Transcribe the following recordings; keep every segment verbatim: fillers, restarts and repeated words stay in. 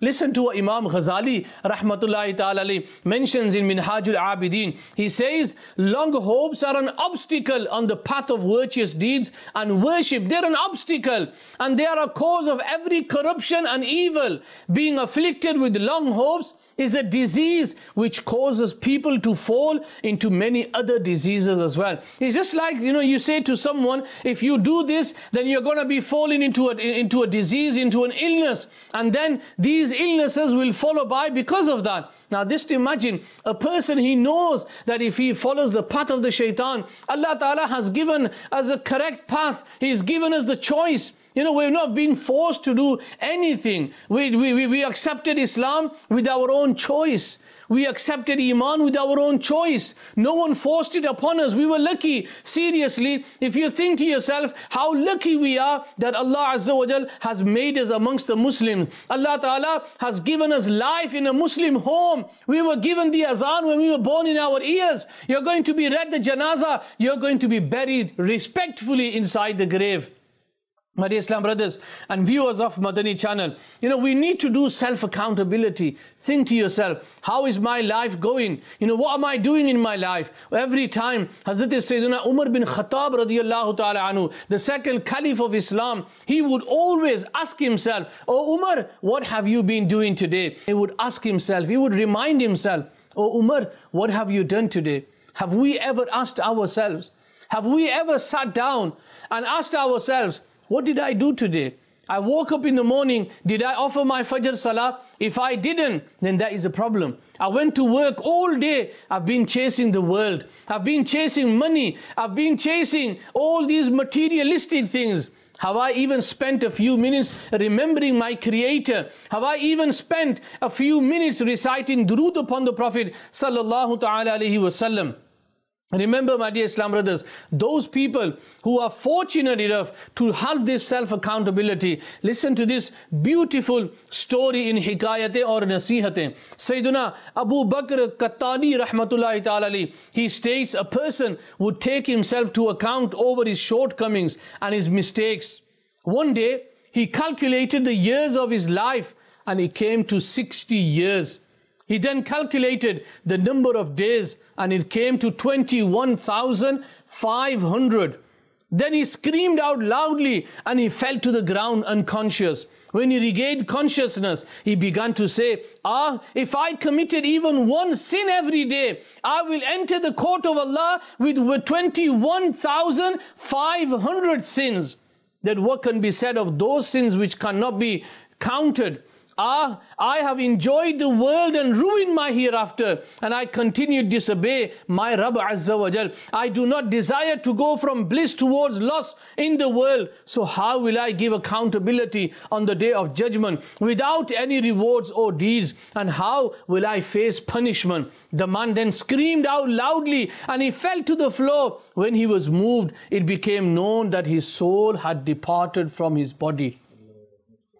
Listen to what Imam Ghazali rahmatullahi ta'ala alayhi mentions in Minhajul Abidin. He says, long hopes are an obstacle on the path of virtuous deeds and worship. They're an obstacle and they are a cause of every corruption and evil. Being afflicted with long hopes is a disease which causes people to fall into many other diseases as well. It's just like, you know, you say to someone, if you do this, then you're going to be falling into a, into a disease, into an illness. And then these illnesses will follow by because of that. Now just imagine a person, he knows that if he follows the path of the shaitan, Allah Ta'ala has given us a correct path. He's given us the choice. You know, we're not being forced to do anything. We, we, we accepted Islam with our own choice. We accepted Iman with our own choice. No one forced it upon us. We were lucky. Seriously, if you think to yourself how lucky we are that Allah Azza wa Jal has made us amongst the Muslims. Allah Ta'ala has given us life in a Muslim home. We were given the azan when we were born in our ears. You're going to be read the janazah. You're going to be buried respectfully inside the grave. My dear Islam brothers and viewers of Madani channel, you know, we need to do self-accountability. Think to yourself, how is my life going? You know, what am I doing in my life? Every time, Hazrat Sayyidina Umar bin Khattab radiyallahu ta'ala anhu, the second caliph of Islam, he would always ask himself, oh Umar, what have you been doing today? He would ask himself, he would remind himself, oh Umar, what have you done today? Have we ever asked ourselves? Have we ever sat down and asked ourselves, what did I do today? I woke up in the morning. Did I offer my Fajr Salah? If I didn't, then that is a problem. I went to work all day. I've been chasing the world. I've been chasing money. I've been chasing all these materialistic things. Have I even spent a few minutes remembering my Creator? Have I even spent a few minutes reciting durood upon the Prophet sallallahu ta'ala alayhi wa sallam? Remember, my dear Islam brothers, those people who are fortunate enough to have this self-accountability, listen to this beautiful story in Hikayate or Nasihaten. Sayyiduna Abu Bakr Qattani rahmatullahi ta'ala, he states a person would take himself to account over his shortcomings and his mistakes. One day, he calculated the years of his life and it came to sixty years. He then calculated the number of days and it came to twenty-one thousand five hundred. Then he screamed out loudly and he fell to the ground unconscious. When he regained consciousness, he began to say, ah, if I committed even one sin every day, I will enter the court of Allah with twenty-one thousand five hundred sins. Then what can be said of those sins which cannot be counted? Ah, I have enjoyed the world and ruined my hereafter, and I continue to disobey my Rabb Azza wa Jal. I do not desire to go from bliss towards loss in the world. So how will I give accountability on the day of judgment without any rewards or deeds? And how will I face punishment? The man then screamed out loudly and he fell to the floor. When he was moved, it became known that his soul had departed from his body.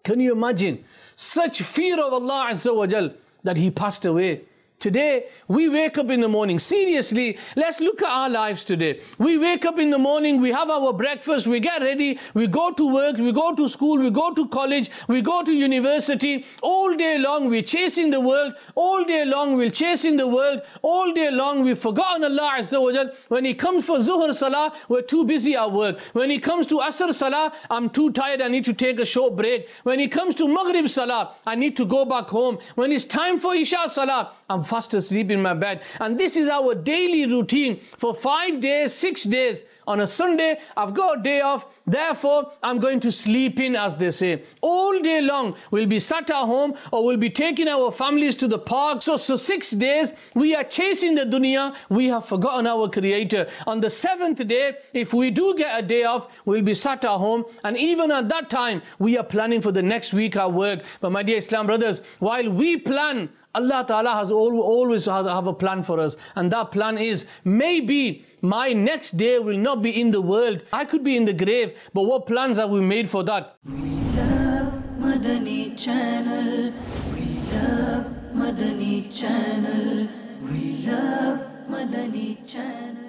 Can you imagine? Such fear of Allah Azza wa Jal that he passed away. Today, we wake up in the morning. Seriously, let's look at our lives today. We wake up in the morning, we have our breakfast, we get ready, we go to work, we go to school, we go to college, we go to university. All day long, we're chasing the world. All day long, we're chasing the world. All day long, we've forgotten Allah Azza wa Jal. When he comes for Zuhr Salah, we're too busy at work. When he comes to Asr Salah, I'm too tired, I need to take a short break. When he comes to Maghrib Salah, I need to go back home. When it's time for Isha Salah, I'm fast asleep in my bed. And this is our daily routine for five days, six days. On a Sunday, I've got a day off. Therefore, I'm going to sleep in, as they say. All day long, we'll be sat at home or we'll be taking our families to the park. So, so six days, we are chasing the dunya. We have forgotten our Creator. On the seventh day, if we do get a day off, we'll be sat at home. And even at that time, we are planning for the next week our work. But my dear Islam brothers, while we plan, Allah Ta'ala has always have a plan for us. And that plan is, maybe my next day will not be in the world. I could be in the grave, but what plans have we made for that? We love Madani Channel. We love Madani Channel. We love Madani Channel.